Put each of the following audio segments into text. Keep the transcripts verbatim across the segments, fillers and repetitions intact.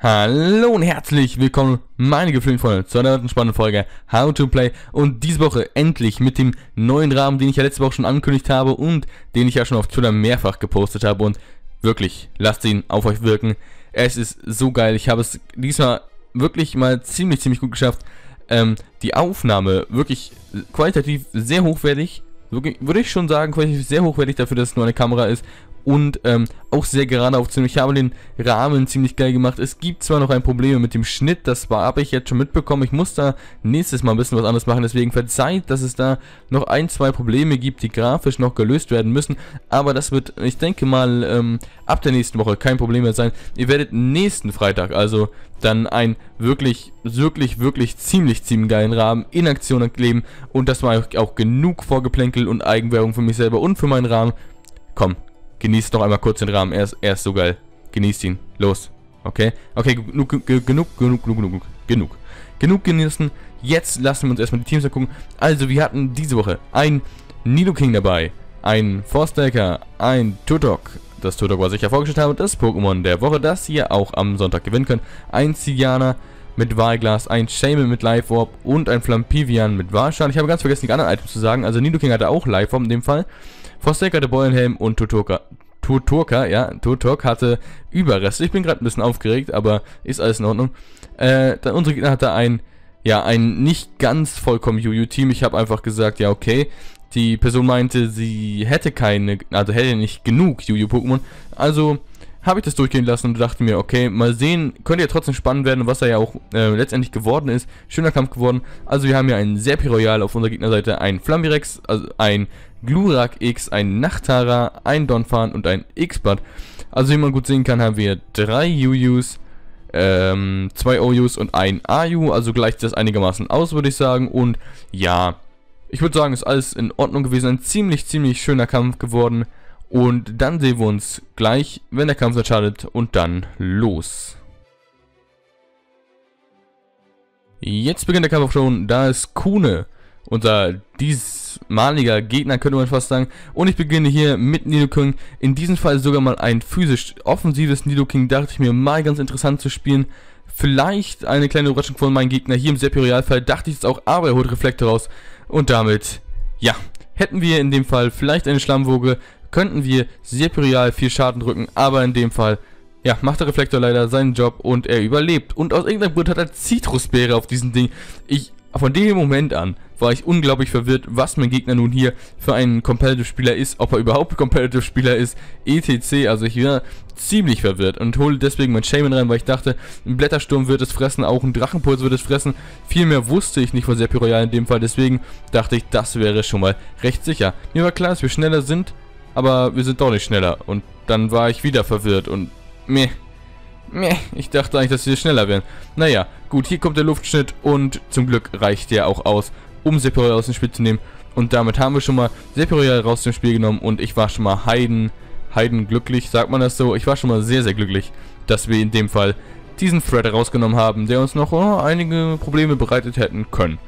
Hallo und herzlich willkommen, meine gefühlten Freunde, zu einer weiteren spannenden Folge How to Play und diese Woche endlich mit dem neuen Rahmen, den ich ja letzte Woche schon angekündigt habe und den ich ja schon auf Twitter mehrfach gepostet habe und wirklich, lasst ihn auf euch wirken. Es ist so geil, ich habe es diesmal wirklich mal ziemlich, ziemlich gut geschafft. Ähm, die Aufnahme wirklich qualitativ sehr hochwertig, wirklich, würde ich schon sagen, qualitativ sehr hochwertig dafür, dass es nur eine Kamera ist. Und ähm, auch sehr gerade aufzunehmen. Ich habe den Rahmen ziemlich geil gemacht. Es gibt zwar noch ein Problem mit dem Schnitt, das habe ich jetzt schon mitbekommen. Ich muss da nächstes Mal ein bisschen was anderes machen. Deswegen verzeiht, dass es da noch ein, zwei Probleme gibt, die grafisch noch gelöst werden müssen. Aber das wird, ich denke mal, ähm, ab der nächsten Woche kein Problem mehr sein. Ihr werdet nächsten Freitag, also dann ein wirklich, wirklich, wirklich ziemlich, ziemlich geilen Rahmen in Aktion erleben. Und das war auch genug Vorgeplänkel und Eigenwerbung für mich selber und für meinen Rahmen. Komm. Genießt noch einmal kurz den Rahmen, er ist, er ist so geil. Genießt ihn. Los. Okay? Okay, genug, genug, genug, genug, genug, genug. Genug genießen. Jetzt lassen wir uns erstmal die Teams angucken. Also, wir hatten diese Woche ein Nidoking dabei, ein Forstaker, ein Turtok. Das Turtok, was ich ja vorgestellt habe, das Pokémon der Woche, das ihr auch am Sonntag gewinnen könnt. Ein Zygarde mit Wahlglas, ein Shaymin mit Life Orb und ein Flampivian mit Wahlschaden. Ich habe ganz vergessen, die anderen Items zu sagen. Also, Nidoking hatte auch Life Orb in dem Fall. Forsaker hatte Beulenhelm und Turturka, Turturka, ja, Turturk hatte Überreste. Ich bin gerade ein bisschen aufgeregt, aber ist alles in Ordnung. Äh, dann unsere Gegner hatte ein, ja, ein nicht ganz vollkommen Juju-Team. Ich habe einfach gesagt, ja, okay. Die Person meinte, sie hätte keine, also hätte nicht genug Juju-Pokémon. Also habe ich das durchgehen lassen und dachte mir, okay, mal sehen, könnte ja trotzdem spannend werden, was er ja auch äh, letztendlich geworden ist. Schöner Kampf geworden. Also wir haben hier einen Serpiroyal auf unserer Gegnerseite, ein Flambirex, also ein Glurak X, ein Nachtara, ein Donphan und ein X-Bad. Also wie man gut sehen kann, haben wir drei Jujus, ähm, zwei Oyus und ein Aju. Also gleicht das einigermaßen aus, würde ich sagen. Und ja, ich würde sagen, ist alles in Ordnung gewesen. Ein ziemlich, ziemlich schöner Kampf geworden. Und dann sehen wir uns gleich, wenn der Kampf startet. Und dann los. Jetzt beginnt der Kampf auch schon. Da ist Kuhne, unser diesmaliger Gegner, könnte man fast sagen. Und ich beginne hier mit Nidoking. In diesem Fall sogar mal ein physisch offensives Nidoking. Dachte ich mir mal ganz interessant zu spielen. Vielleicht eine kleine Überraschung von meinem Gegner. Hier im Serpireal-Fall dachte ich es auch, aber er holt Reflekte raus. Und damit, ja, hätten wir in dem Fall vielleicht eine Schlammwoge. Könnten wir Serpireal viel Schaden drücken, aber in dem Fall, ja, macht der Reflektor leider seinen Job und er überlebt. Und aus irgendeinem Grund hat er Zitrusbeere auf diesem Ding. Ich, von dem Moment an, war ich unglaublich verwirrt, was mein Gegner nun hier für einen Competitive-Spieler ist, ob er überhaupt Competitive-Spieler ist, et cetera. Also ich war ziemlich verwirrt und hole deswegen mein Shaymin rein, weil ich dachte, ein Blättersturm wird es fressen, auch ein Drachenpuls wird es fressen. Viel mehr wusste ich nicht von Serpireal in dem Fall, deswegen dachte ich, das wäre schon mal recht sicher. Mir war klar, dass wir schneller sind, aber wir sind doch nicht schneller. Und dann war ich wieder verwirrt und meh. Meh. Ich dachte eigentlich, dass wir schneller wären. Naja, gut, hier kommt der Luftschnitt und zum Glück reicht der auch aus, um Serpireal aus dem Spiel zu nehmen. Und damit haben wir schon mal Serpireal raus dem Spiel genommen und ich war schon mal heiden, heiden glücklich, sagt man das so. Ich war schon mal sehr, sehr glücklich, dass wir in dem Fall diesen Thread rausgenommen haben, der uns noch oh, einige Probleme bereitet hätten können.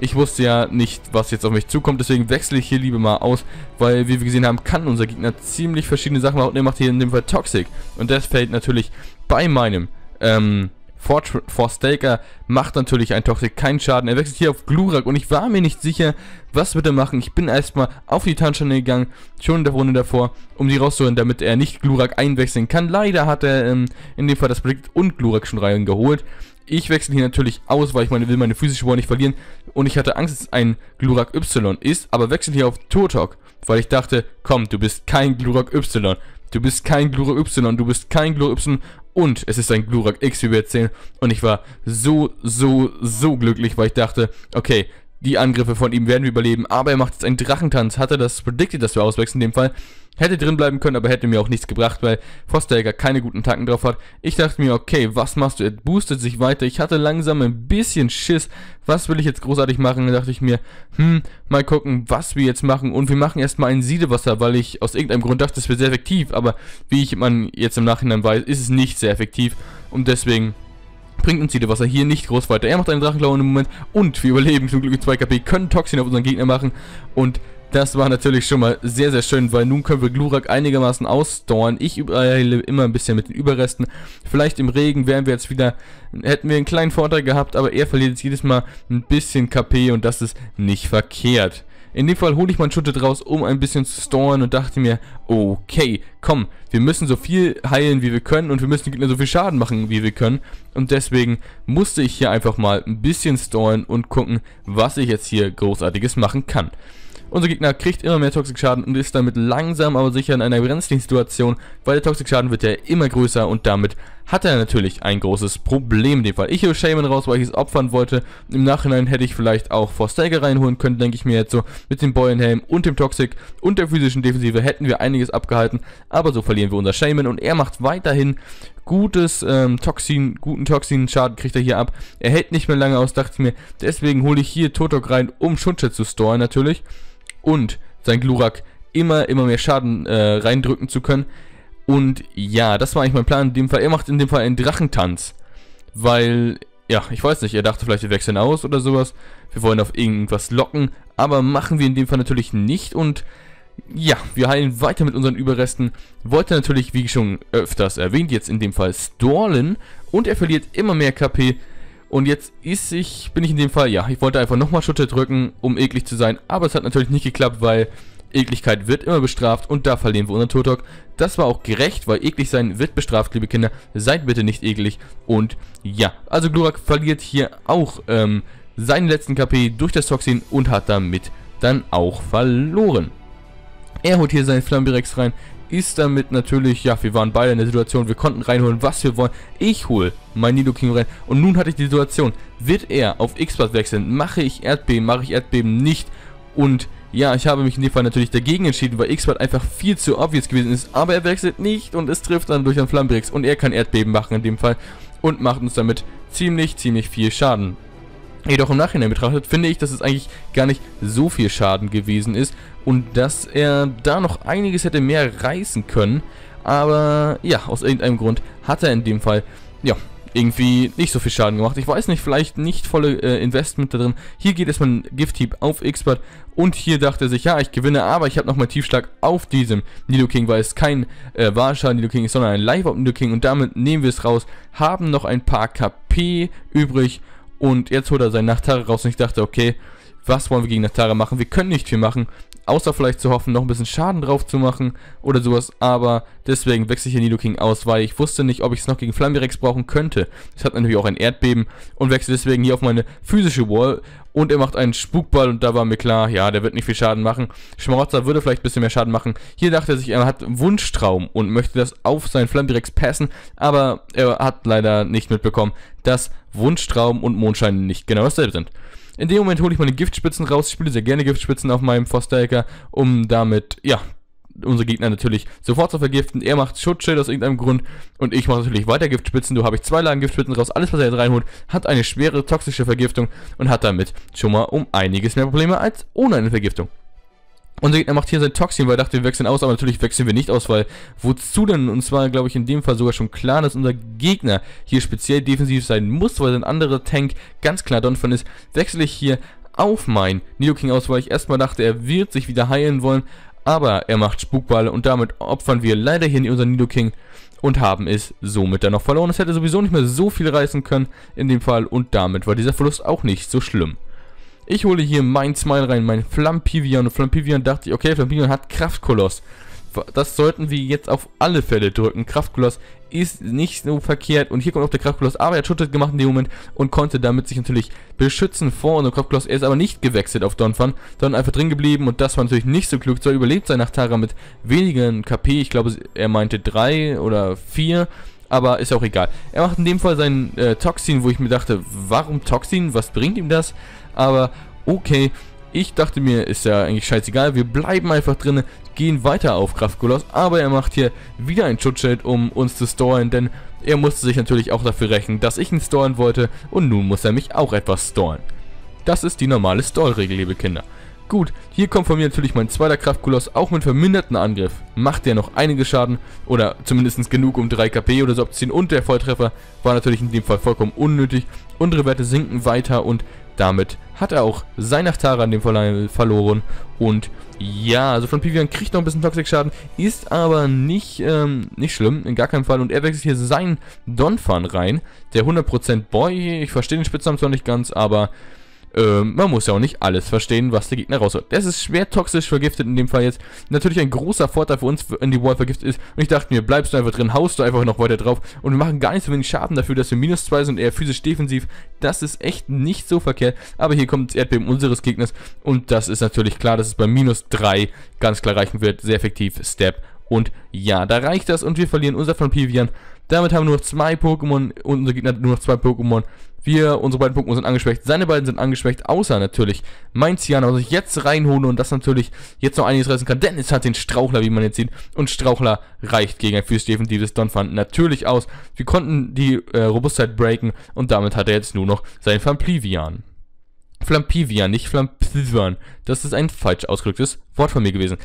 Ich wusste ja nicht, was jetzt auf mich zukommt, deswegen wechsle ich hier lieber mal aus, weil, wie wir gesehen haben, kann unser Gegner ziemlich verschiedene Sachen machen. Und er macht hier in dem Fall Toxic. Und das fällt natürlich bei meinem ähm, Forstaker, macht natürlich ein Toxic keinen Schaden. Er wechselt hier auf Glurak und ich war mir nicht sicher, was wird er machen. Ich bin erstmal auf die Tanzschale gegangen, schon in der Runde davor, um die rauszuholen, damit er nicht Glurak einwechseln kann. Leider hat er ähm, in dem Fall das Predikt und Glurak schon reingeholt. Ich wechsle hier natürlich aus, weil ich meine, will meine physische Power nicht verlieren. Und ich hatte Angst, dass ein Glurak Y ist. Aber wechsle hier auf Turtok, weil ich dachte, komm, du bist kein Glurak Y. Du bist kein Glurak Y. Du bist kein Glurak Y. Und es ist ein Glurak X, wie wir jetzt sehen. Und ich war so, so, so glücklich, weil ich dachte, okay, die Angriffe von ihm werden wir überleben. Aber er macht jetzt einen Drachentanz. Hatte das predicted, dass wir auswechseln in dem Fall. Hätte drin bleiben können, aber hätte mir auch nichts gebracht, weil Forstaker keine guten Attacken drauf hat. Ich dachte mir, okay, was machst du? Er boostet sich weiter. Ich hatte langsam ein bisschen Schiss. Was will ich jetzt großartig machen? Da dachte ich mir, hm, mal gucken, was wir jetzt machen. Und wir machen erstmal ein Siedewasser, weil ich aus irgendeinem Grund dachte, das wäre sehr effektiv. Aber wie ich man jetzt im Nachhinein weiß, ist es nicht sehr effektiv. Und deswegen bringt uns Siedewasser hier nicht groß weiter. Er macht einen Drachenklauen im Moment und wir überleben zum Glück mit zwei K P, können Toxin auf unseren Gegner machen und Das war natürlich schon mal sehr, sehr schön, weil nun können wir Glurak einigermaßen ausdauern. Ich übereile immer ein bisschen mit den Überresten. Vielleicht im Regen wären wir jetzt wieder, hätten wir einen kleinen Vorteil gehabt, aber er verliert jetzt jedes Mal ein bisschen K P und das ist nicht verkehrt. In dem Fall hole ich meinen Schutte raus, um ein bisschen zu storen und dachte mir, okay, komm, wir müssen so viel heilen, wie wir können und wir müssen den Gegner so viel Schaden machen, wie wir können. Und deswegen musste ich hier einfach mal ein bisschen storen und gucken, was ich jetzt hier Großartiges machen kann. Unser Gegner kriegt immer mehr Toxikschaden und ist damit langsam aber sicher in einer brenzligen Situation, weil der Toxikschaden wird ja immer größer und damit hat er natürlich ein großes Problem in dem Fall. Ich hole Shaman raus, weil ich es opfern wollte. Im Nachhinein hätte ich vielleicht auch Forsaker reinholen können, denke ich mir jetzt so. Mit dem Beulenhelm und dem Toxic und der physischen Defensive hätten wir einiges abgehalten, aber so verlieren wir unser Shaman und er macht weiterhin gutes ähm, Toxin, guten Toxin-Schaden kriegt er hier ab. Er hält nicht mehr lange aus, dachte ich mir, deswegen hole ich hier Totok rein, um Shunshed zu storen natürlich. Und sein Glurak immer, immer mehr Schaden äh, reindrücken zu können. Und ja, das war eigentlich mein Plan in dem Fall. Er macht in dem Fall einen Drachentanz. Weil, ja, ich weiß nicht, er dachte vielleicht, wir wechseln aus oder sowas. Wir wollen auf irgendwas locken. Aber machen wir in dem Fall natürlich nicht. Und ja, wir heilen weiter mit unseren Überresten. Wollte natürlich, wie schon öfters erwähnt, jetzt in dem Fall Storlen. Und er verliert immer mehr K P. Und jetzt ist ich, bin ich in dem Fall, ja, ich wollte einfach nochmal Schutte drücken, um eklig zu sein. Aber es hat natürlich nicht geklappt, weil Ekligkeit wird immer bestraft und da verlieren wir unseren Turtok. Das war auch gerecht, weil eklig sein wird bestraft, liebe Kinder. Seid bitte nicht eklig. Und ja, also Glurak verliert hier auch ähm, seinen letzten K P durch das Toxin und hat damit dann auch verloren. Er holt hier seinen Flambirex rein. Ist damit natürlich, ja, wir waren beide in der Situation, wir konnten reinholen, was wir wollen. Ich hole mein Nidoking rein und nun hatte ich die Situation, wird er auf X-Pass wechseln, mache ich Erdbeben, mache ich Erdbeben nicht. Und ja, ich habe mich in dem Fall natürlich dagegen entschieden, weil X-Pass einfach viel zu obvious gewesen ist, aber er wechselt nicht und es trifft dann durch den Flammenbrix und er kann Erdbeben machen in dem Fall und macht uns damit ziemlich, ziemlich viel Schaden. Jedoch im Nachhinein betrachtet, finde ich, dass es eigentlich gar nicht so viel Schaden gewesen ist und dass er da noch einiges hätte mehr reißen können, aber ja, aus irgendeinem Grund hat er in dem Fall, ja, irgendwie nicht so viel Schaden gemacht. Ich weiß nicht, vielleicht nicht volle äh, Investment da drin. Hier geht erstmal ein Gift-Hieb auf X-Bad und hier dachte er sich, ja, ich gewinne, aber ich habe nochmal Tiefschlag auf diesem Nidoking, weil es kein äh, Wahrschaden Nidoking ist, sondern ein Live-Op-Nidoking und damit nehmen wir es raus, haben noch ein paar K P übrig. Und jetzt holt er seinen Nachtara raus und ich dachte, okay, was wollen wir gegen Nachtara machen? Wir können nicht viel machen, außer vielleicht zu hoffen, noch ein bisschen Schaden drauf zu machen oder sowas. Aber deswegen wechsle ich hier Nidoking aus, weil ich wusste nicht, ob ich es noch gegen Flambirex brauchen könnte. Es hat natürlich auch ein Erdbeben und wechsle deswegen hier auf meine physische Wall. Und er macht einen Spukball und da war mir klar, ja, der wird nicht viel Schaden machen. Schmarotzer würde vielleicht ein bisschen mehr Schaden machen. Hier dachte er sich, er hat Wunschtraum und möchte das auf seinen Flambirex passen. Aber er hat leider nicht mitbekommen, dass Wunschtraum und Mondschein nicht genau dasselbe sind. In dem Moment hole ich meine Giftspitzen raus. Ich spiele sehr gerne Giftspitzen auf meinem Forsaker, um damit, ja, unsere Gegner natürlich sofort zu vergiften. Er macht Schutzschild aus irgendeinem Grund und ich mache natürlich weiter Giftspitzen. Da habe ich zwei Lagen Giftspitzen raus. Alles, was er jetzt reinholt, hat eine schwere toxische Vergiftung und hat damit schon mal um einiges mehr Probleme als ohne eine Vergiftung. Unser Gegner macht hier sein Toxin, weil er dachte, wir wechseln aus, aber natürlich wechseln wir nicht aus, weil wozu denn? Und zwar, glaube ich, in dem Fall sogar schon klar, dass unser Gegner hier speziell defensiv sein muss, weil sein anderer Tank ganz klar Donphan ist. Wechsle ich hier auf mein Nidoking aus, weil ich erstmal dachte, er wird sich wieder heilen wollen. Aber er macht Spukball und damit opfern wir leider hier in unseren Nidoking und haben es somit dann noch verloren. Es hätte sowieso nicht mehr so viel reißen können in dem Fall und damit war dieser Verlust auch nicht so schlimm. Ich hole hier mein Smile rein, mein Flampivian und Flampivian dachte ich, okay, Flampivian hat Kraftkoloss. Das sollten wir jetzt auf alle Fälle drücken. Kraftkoloss ist nicht so verkehrt und hier kommt auch der Kraftkoloss, aber er hat Schutzschild gemacht in dem Moment und konnte damit sich natürlich beschützen vor unserem Kraftkoloss. Er ist aber nicht gewechselt auf Donphan, sondern einfach drin geblieben und das war natürlich nicht so klug. Zwar überlebt sein Nachtara mit wenigen K P, ich glaube er meinte drei oder vier, aber ist auch egal. Er macht in dem Fall seinen äh, Toxin, wo ich mir dachte, warum Toxin, was bringt ihm das? Aber okay, ich dachte mir, ist ja eigentlich scheißegal, wir bleiben einfach drin, gehen weiter auf Kraftkoloss, aber er macht hier wieder ein Schutzschild, um uns zu storen, denn er musste sich natürlich auch dafür rächen, dass ich ihn storen wollte und nun muss er mich auch etwas storen. Das ist die normale Stall-Regel, liebe Kinder. Gut, hier kommt von mir natürlich mein zweiter Kraftkoloss, auch mit verminderten Angriff. Macht der noch einiges Schaden oder zumindest genug, um drei KP oder so abzuziehen. Und der Volltreffer war natürlich in dem Fall vollkommen unnötig. Unsere Werte sinken weiter und damit hat er auch sein Nachtara in dem Fall verloren. Und ja, also von Pivian kriegt noch ein bisschen Toxikschaden, ist aber nicht, ähm, nicht schlimm, in gar keinem Fall. Und er wechselt hier seinen Donphan rein, der hundert Prozent Boy. Ich verstehe den Spitznamen zwar nicht ganz, aber... Ähm, man muss ja auch nicht alles verstehen, was der Gegner rausholt. Das ist schwer toxisch vergiftet in dem Fall jetzt. Natürlich ein großer Vorteil für uns, wenn die Wall vergiftet ist. Und ich dachte mir, bleibst du einfach drin, haust du einfach noch weiter drauf. Und wir machen gar nicht so wenig Schaden dafür, dass wir minus zwei sind, eher physisch defensiv. Das ist echt nicht so verkehrt. Aber hier kommt das Erdbeben unseres Gegners. Und das ist natürlich klar, dass es bei minus drei ganz klar reichen wird. Sehr effektiv, Step. Und ja, da reicht das und wir verlieren unser von Pivian. Damit haben wir nur noch zwei Pokémon und unser Gegner hat nur noch zwei Pokémon. Wir, unsere beiden Pokémon sind angeschwächt, seine beiden sind angeschwächt, außer natürlich mein Ciano, was ich jetzt reinhole und das natürlich jetzt noch einiges reißen kann, denn es hat den Strauchler, wie man jetzt sieht, und Strauchler reicht gegen ein physisch defensives Donphan natürlich aus. Wir konnten die äh, Robustheit breaken und damit hat er jetzt nur noch seinen Flampivian. Flampivian, nicht Flampivian. Das ist ein falsch ausgedrücktes Wort von mir gewesen.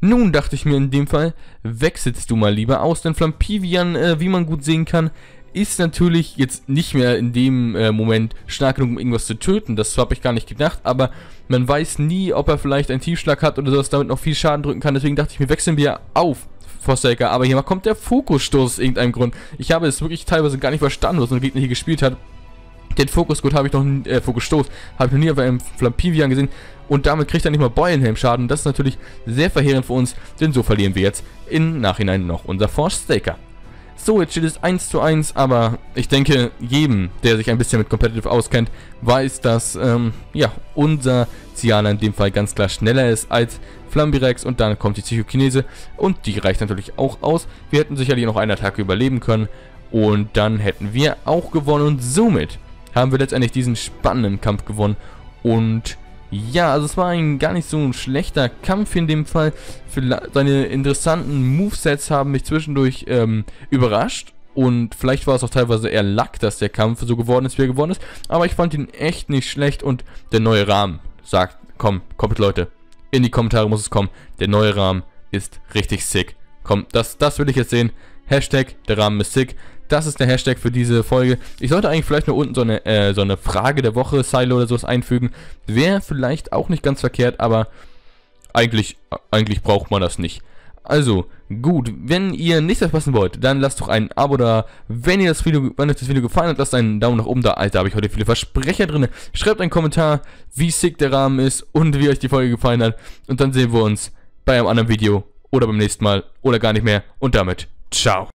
Nun dachte ich mir in dem Fall, wechselst du mal lieber aus, denn Flampivian, äh, wie man gut sehen kann, ist natürlich jetzt nicht mehr in dem äh, Moment stark genug, um irgendwas zu töten. Das habe ich gar nicht gedacht, aber man weiß nie, ob er vielleicht einen Tiefschlag hat oder sowas, damit noch viel Schaden drücken kann. Deswegen dachte ich mir, wechseln wir auf Forsaker. Aber hier mal kommt der Fokusstoß aus irgendeinem Grund. Ich habe es wirklich teilweise gar nicht verstanden, was ein Gegner hier gespielt hat. Den Fokusstoß habe ich noch äh, Fokusstoß habe ich noch nie auf einem Flampivian gesehen und damit kriegt er nicht mal Beulenhelm Schaden. Das ist natürlich sehr verheerend für uns, denn so verlieren wir jetzt im Nachhinein noch unser Forsaker. So, jetzt steht es eins zu eins, aber ich denke, jedem, der sich ein bisschen mit Competitive auskennt, weiß, dass ähm, ja, unser Ciano in dem Fall ganz klar schneller ist als Flambirex und dann kommt die Psychokinese und die reicht natürlich auch aus. Wir hätten sicherlich noch eine Attacke überleben können und dann hätten wir auch gewonnen und somit haben wir letztendlich diesen spannenden Kampf gewonnen und ja, also es war ein gar nicht so ein schlechter Kampf in dem Fall. Seine interessanten Movesets haben mich zwischendurch ähm, überrascht. Und vielleicht war es auch teilweise eher Luck, dass der Kampf so geworden ist, wie er geworden ist. Aber ich fand ihn echt nicht schlecht. Und der neue Rahmen sagt, komm, kommt Leute, in die Kommentare muss es kommen. Der neue Rahmen ist richtig sick. Komm, das, das will ich jetzt sehen. Hashtag, der Rahmen ist sick. Das ist der Hashtag für diese Folge. Ich sollte eigentlich vielleicht nur unten so eine, äh, so eine Frage der Woche, Silo oder sowas einfügen. Wäre vielleicht auch nicht ganz verkehrt, aber eigentlich, eigentlich braucht man das nicht. Also, gut, wenn ihr nichts verpassen wollt, dann lasst doch ein Abo da. Wenn ihr das Video, wenn euch das Video gefallen hat, lasst einen Daumen nach oben da. Alter, habe ich heute viele Versprecher drin. Schreibt einen Kommentar, wie sick der Rahmen ist und wie euch die Folge gefallen hat. Und dann sehen wir uns bei einem anderen Video oder beim nächsten Mal oder gar nicht mehr. Und damit, ciao.